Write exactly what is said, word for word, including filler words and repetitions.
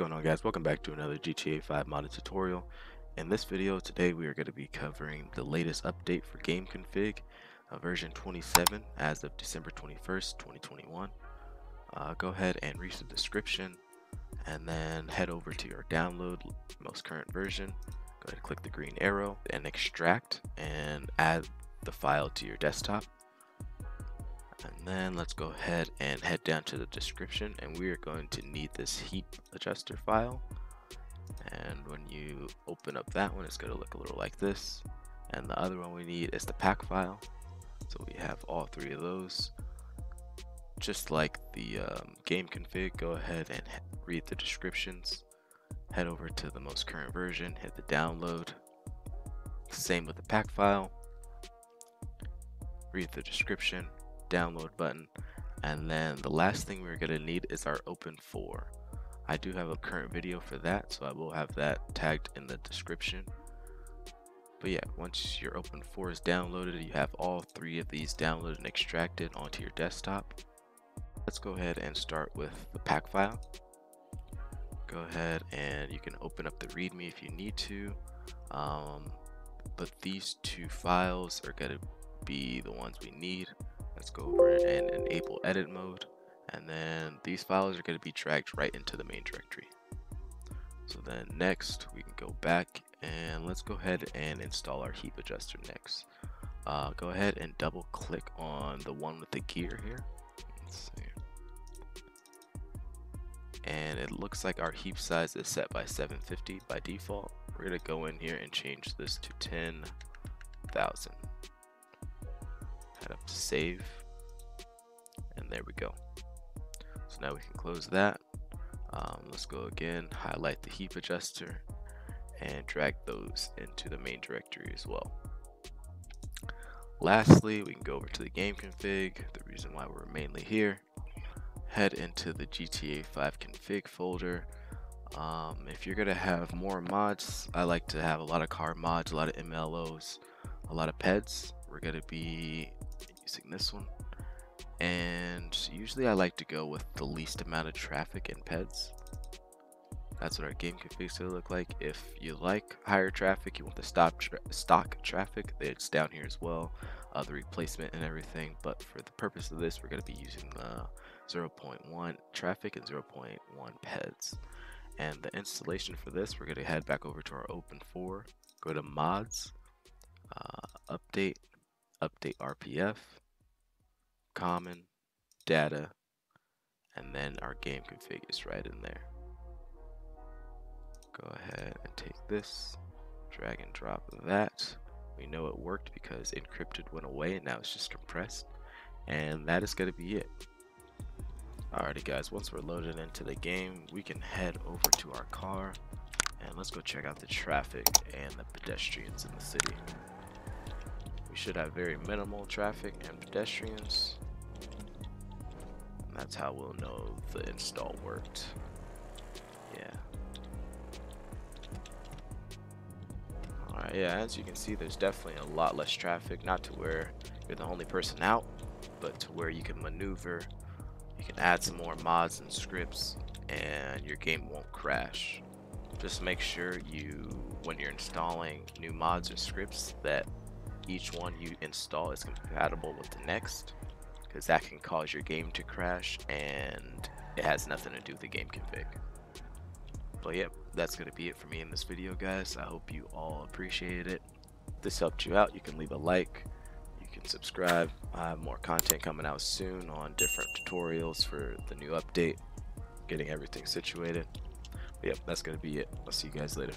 going on, guys? Welcome back to another G T A five modded tutorial. In this video today we are going to be covering the latest update for game config, uh, version twenty-seven as of December twenty-first twenty twenty-one. Uh, go ahead and read the description and then head over to your download most current version. Go ahead and click the green arrow and extract and add the file to your desktop. And then let's go ahead and head down to the description, and we are going to need this HeapAdjuster file. And when you open up that one, it's going to look a little like this. And the other one we need is the pack file. So we have all three of those. Just like the um, game config, go ahead and read the descriptions. Head over to the most current version, hit the download. Same with the pack file. Read the description. Download button, and then the last thing we're going to need is our open four. I do have a current video for that, so I will have that tagged in the description. But yeah, once your open four is downloaded, you have all three of these downloaded and extracted onto your desktop. Let's go ahead and start with the pack file. Go ahead and you can open up the readme if you need to, um, but these two files are going to be the ones we need. Let's go over and enable edit mode, and then these files are going to be dragged right into the main directory. So then next we can go back and let's go ahead and install our HeapAdjuster next. Uh, go ahead and double click on the one with the gear here. Let's see. And it looks like our heap size is set by seven fifty by default. We're going to go in here and change this to ten thousand. Head up to save, and there we go. So now we can close that. Um, let's go again, highlight the heap adjuster and drag those into the main directory as well. Lastly, we can go over to the game config, the reason why we're mainly here. Head into the G T A five config folder. Um, if you're gonna have more mods, I like to have a lot of car mods, a lot of M L Os, a lot of P E Ds. We're gonna be using this one, and usually I like to go with the least amount of traffic and P E Ds. That's what our game config to look like. If you like higher traffic, you want the stop tra stock traffic, it's down here as well, uh, the replacement and everything. But for the purpose of this, we're gonna be using the zero point one traffic and zero point one P E Ds. And the installation for this, we're gonna head back over to our open four, go to mods, uh, update. Update R P F, common, data, and then our game config is right in there. Go ahead and take this, drag and drop that. We know it worked because encrypted went away and now it's just compressed. And that is going to be it. Alrighty guys, once we're loaded into the game, we can head over to our car and let's go check out the traffic and the pedestrians in the city. We should have very minimal traffic and pedestrians. And that's how we'll know the install worked. Yeah. Alright, yeah, as you can see, there's definitely a lot less traffic. Not to where you're the only person out, but to where you can maneuver. You can add some more mods and scripts, and your game won't crash. Just make sure you, when you're installing new mods or scripts, that each one you install is compatible with the next, because that can cause your game to crash and it has nothing to do with the game config. But yep, that's going to be it for me in this video, guys. I hope you all appreciated it. If this helped you out, you can leave a like, you can subscribe. I have more content coming out soon on different tutorials for the new update, getting everything situated. But yep, that's going to be it. I'll see you guys later.